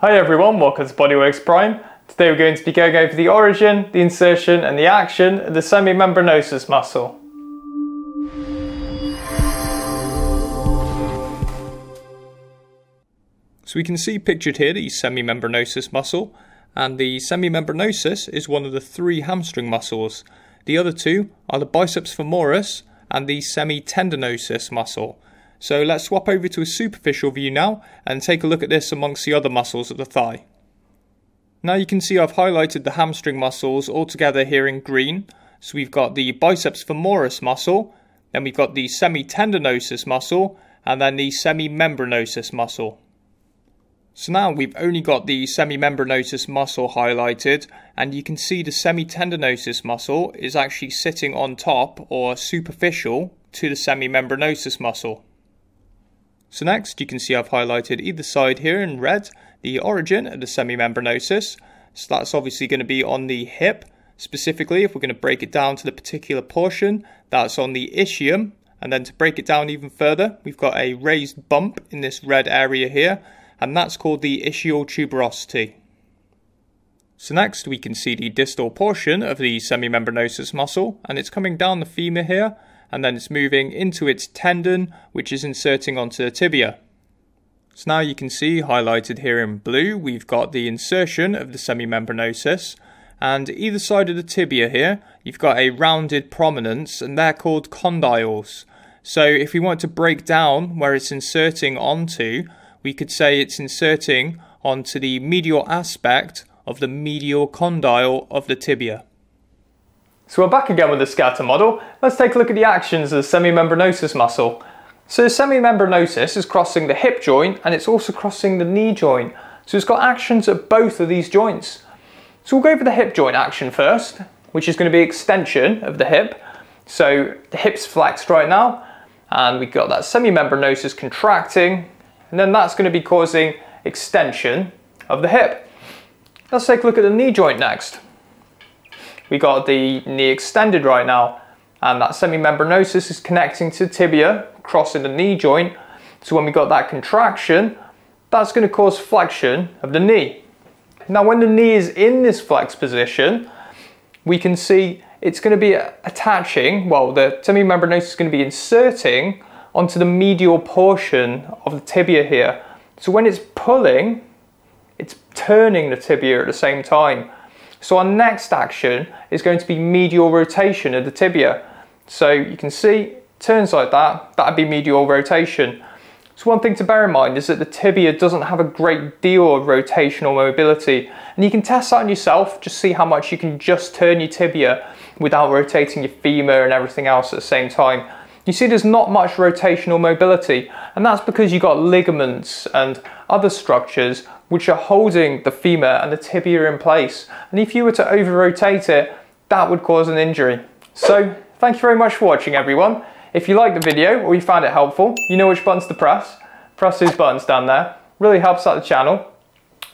Hi everyone, welcome to Bodyworks Prime. Today we're going to be going over the origin, the insertion and the action of the semimembranosus muscle. So we can see pictured here the semimembranosus muscle, and the semimembranosus is one of the three hamstring muscles. The other two are the biceps femoris and the semitendinosus muscle. So let's swap over to a superficial view now and take a look at this amongst the other muscles of the thigh. Now you can see I've highlighted the hamstring muscles all together here in green. So we've got the biceps femoris muscle, then we've got the semitendinosus muscle, and then the semimembranosus muscle. So now we've only got the semimembranosus muscle highlighted, and you can see the semitendinosus muscle is actually sitting on top or superficial to the semimembranosus muscle. So next, you can see I've highlighted either side here in red, the origin of the semimembranosus. So that's obviously going to be on the hip. Specifically, if we're going to break it down to the particular portion, that's on the ischium. And then to break it down even further, we've got a raised bump in this red area here, and that's called the ischial tuberosity. So next, we can see the distal portion of the semimembranosus muscle, and it's coming down the femur here, and then it's moving into its tendon, which is inserting onto the tibia. So now you can see highlighted here in blue, we've got the insertion of the semimembranosus, and either side of the tibia here, you've got a rounded prominence, and they're called condyles. So if we want to break down where it's inserting onto, we could say it's inserting onto the medial aspect of the medial condyle of the tibia. So we're back again with the scatter model. Let's take a look at the actions of the semimembranosus muscle. So the semimembranosus is crossing the hip joint, and it's also crossing the knee joint. So it's got actions at both of these joints. So we'll go over the hip joint action first, which is going to be extension of the hip. So the hip's flexed right now, and we've got that semimembranosus contracting, and then that's going to be causing extension of the hip. Let's take a look at the knee joint next. We got the knee extended right now, and that semimembranosus is connecting to the tibia, crossing the knee joint. So when we got that contraction, that's going to cause flexion of the knee. Now when the knee is in this flexed position, we can see it's going to be attaching, well, the semimembranosus is going to be inserting onto the medial portion of the tibia here. So when it's pulling, it's turning the tibia at the same time. So our next action is going to be medial rotation of the tibia. So you can see it turns like that, that'd be medial rotation. So one thing to bear in mind is that the tibia doesn't have a great deal of rotational mobility. And you can test that on yourself, just see how much you can just turn your tibia without rotating your femur and everything else at the same time. You see there's not much rotational mobility, and that's because you've got ligaments and other structures which are holding the femur and the tibia in place. And if you were to over-rotate it, that would cause an injury. So thank you very much for watching everyone. If you liked the video or you found it helpful, you know which buttons to press. Press those buttons down there, really helps out the channel.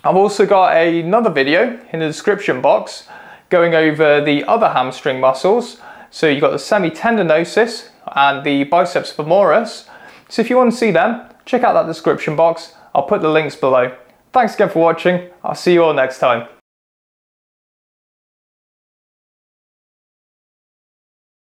I've also got another video in the description box going over the other hamstring muscles. So you've got the semitendinosus and the biceps femoris. So if you want to see them, check out that description box. I'll put the links below. Thanks again for watching. I'll see you all next time.